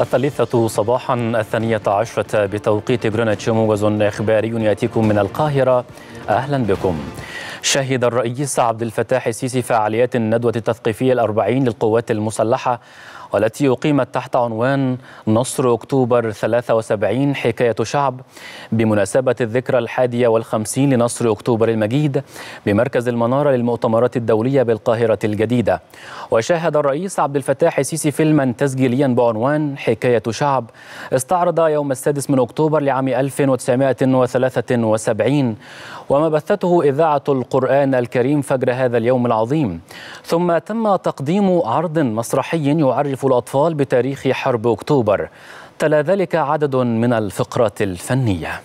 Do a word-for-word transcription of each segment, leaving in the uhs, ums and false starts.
الثالثة صباحا الثانية عشرة بتوقيت غرينتش، موجز إخباري يأتيكم من القاهرة، أهلا بكم. شهد الرئيس عبد الفتاح السيسي فعاليات الندوة التثقيفية الأربعين للقوات المسلحة والتي أقيمت تحت عنوان نصر أكتوبر ثلاثة وسبعين حكاية شعب، بمناسبة الذكرى الحادية والخمسين لنصر أكتوبر المجيد بمركز المنارة للمؤتمرات الدولية بالقاهرة الجديدة. وشاهد الرئيس عبد الفتاح السيسي فيلما تسجيليا بعنوان حكاية شعب، استعرض يوم السادس من أكتوبر لعام ألف وتسعمائة وثلاثة وسبعين، وما بثته إذاعة القرآن الكريم فجر هذا اليوم العظيم. ثم تم تقديم عرض مسرحي يعرف الأطفال بتاريخ حرب أكتوبر، تلا ذلك عدد من الفقرات الفنية.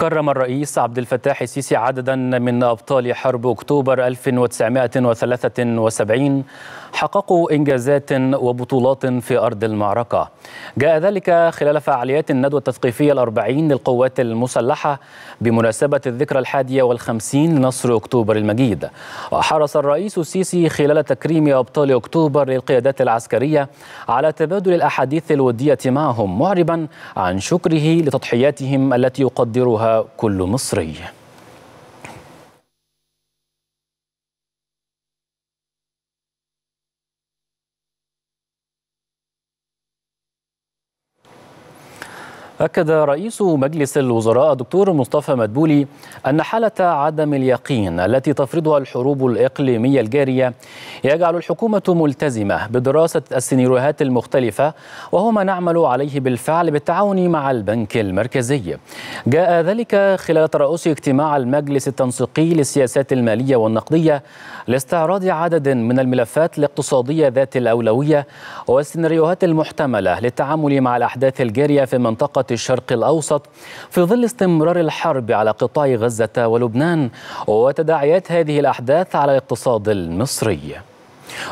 كرم الرئيس عبد الفتاح السيسي عددا من أبطال حرب أكتوبر ألف وتسعمائة وثلاثة وسبعين حققوا إنجازات وبطولات في أرض المعركة. جاء ذلك خلال فعاليات الندوة التثقيفية الأربعين للقوات المسلحة بمناسبة الذكرى الحادية والخمسين لنصر أكتوبر المجيد. وحرص الرئيس السيسي خلال تكريم أبطال أكتوبر للقيادات العسكرية على تبادل الأحاديث الودية معهم، معربا عن شكره لتضحياتهم التي يقدرها كل مصري. أكد رئيس مجلس الوزراء الدكتور مصطفى مدبولي أن حالة عدم اليقين التي تفرضها الحروب الإقليمية الجارية يجعل الحكومة ملتزمة بدراسة السيناريوهات المختلفة، وهو ما نعمل عليه بالفعل بالتعاون مع البنك المركزي. جاء ذلك خلال ترأس اجتماع المجلس التنسيقي للسياسات المالية والنقدية لاستعراض عدد من الملفات الاقتصادية ذات الأولوية والسيناريوهات المحتملة للتعامل مع الأحداث الجارية في منطقة الشرق الأوسط في ظل استمرار الحرب على قطاع غزة ولبنان وتداعيات هذه الأحداث على الاقتصاد المصري.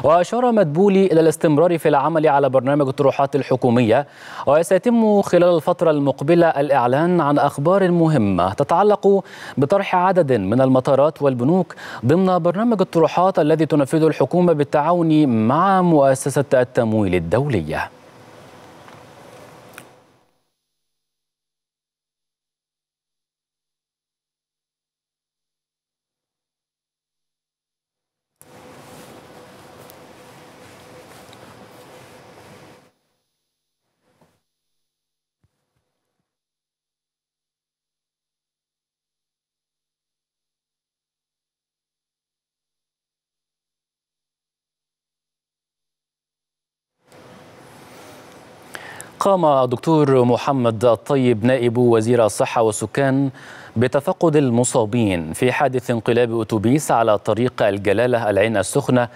وأشار مدبولي إلى الاستمرار في العمل على برنامج الطروحات الحكومية، وسيتم خلال الفترة المقبلة الإعلان عن أخبار مهمة تتعلق بطرح عدد من المطارات والبنوك ضمن برنامج الطروحات الذي تنفذه الحكومة بالتعاون مع مؤسسة التمويل الدولية. قام الدكتور محمد الطيب نائب وزير الصحة والسكان بتفقد المصابين في حادث انقلاب أتوبيس على طريق الجلالة العين السخنة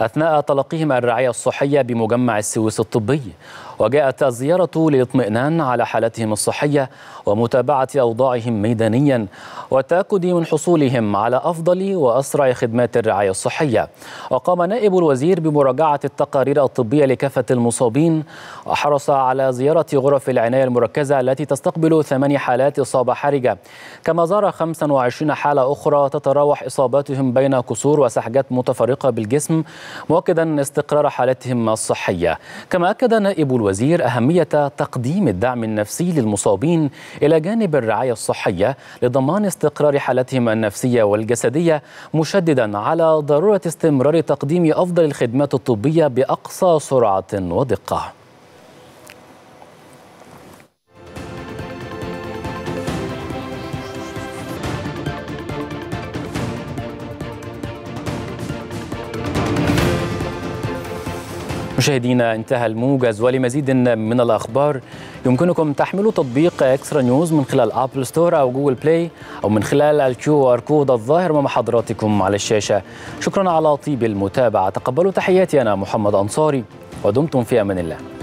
أثناء تلقيهم الرعاية الصحية بمجمع السويس الطبي، وجاءت الزيارة للاطمئنان على حالتهم الصحية ومتابعة أوضاعهم ميدانيا والتأكد من حصولهم على أفضل وأسرع خدمات الرعاية الصحية. وقام نائب الوزير بمراجعة التقارير الطبية لكافة المصابين، وحرص على زيارة غرف العناية المركزة التي تستقبل ثماني حالات إصابة حرجة، كما زار خمسة وعشرين حالة أخرى تتراوح إصاباتهم بين كسور وسحجات متفرقة بالجسم، مؤكدا استقرار حالتهم الصحية. كما أكد نائب الوزير أهمية تقديم الدعم النفسي للمصابين إلى جانب الرعاية الصحية لضمان استقرار حالتهم النفسية والجسدية، مشددا على ضرورة استمرار تقديم أفضل الخدمات الطبية بأقصى سرعة ودقة. مشاهدينا، انتهى الموجز، ولمزيد من الأخبار يمكنكم تحميل تطبيق اكسترا نيوز من خلال أبل ستور أو جوجل بلاي، أو من خلال الكيو آر كود الظاهر مع حضراتكم على الشاشة. شكرا على طيب المتابعة، تقبلوا تحياتي، أنا محمد أنصاري، ودمتم في أمان الله.